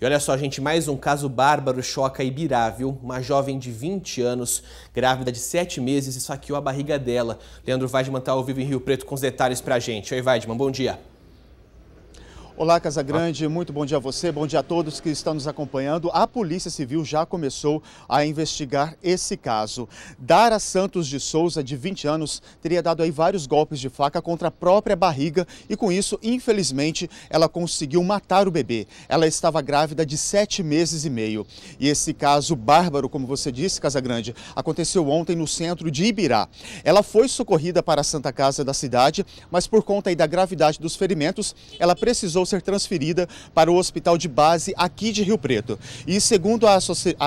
E olha só, gente, mais um caso bárbaro choca Ibirá, viu? Uma jovem de 20 anos, grávida de 7 meses, esfaqueou a barriga dela. Leandro Wiedemann está ao vivo em Rio Preto com os detalhes pra gente. Oi, Wiedemann, bom dia. Olá, Casagrande, muito bom dia a você, bom dia a todos que estão nos acompanhando. A Polícia Civil já começou a investigar esse caso. Dara Santos de Souza, de 20 anos, teria dado aí vários golpes de faca contra a própria barriga e com isso, infelizmente, ela conseguiu matar o bebê. Ela estava grávida de 7 meses e meio. E esse caso bárbaro, como você disse, Casagrande, aconteceu ontem no centro de Ibirá. Ela foi socorrida para a Santa Casa da cidade, mas por conta aí da gravidade dos ferimentos, ela precisou ser transferida para o hospital de base aqui de Rio Preto. E segundo a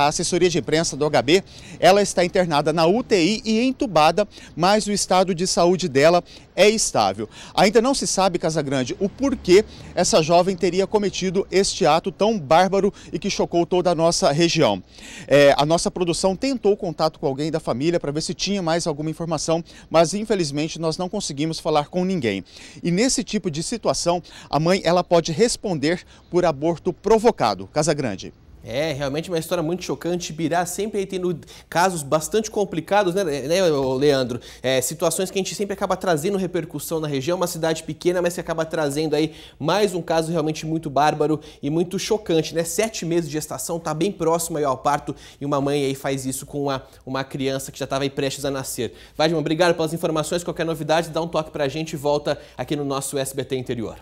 assessoria de imprensa do HB, ela está internada na UTI e entubada, mas o estado de saúde dela é estável. Ainda não se sabe, Casagrande, o porquê essa jovem teria cometido este ato tão bárbaro e que chocou toda a nossa região. A nossa produção tentou contato com alguém da família para ver se tinha mais alguma informação, mas infelizmente nós não conseguimos falar com ninguém. E nesse tipo de situação, a mãe, ela pode responder por aborto provocado. Casagrande. É, realmente uma história muito chocante. Ibirá sempre tendo casos bastante complicados, né Leandro? Situações que a gente sempre acaba trazendo repercussão na região, uma cidade pequena, mas que acaba trazendo aí mais um caso realmente muito bárbaro e muito chocante, né? 7 meses de gestação, tá bem próximo aí ao parto e uma mãe aí faz isso com uma criança que já estava aí prestes a nascer. Wiedemann, obrigado pelas informações, qualquer novidade, dá um toque pra gente e volta aqui no nosso SBT Interior.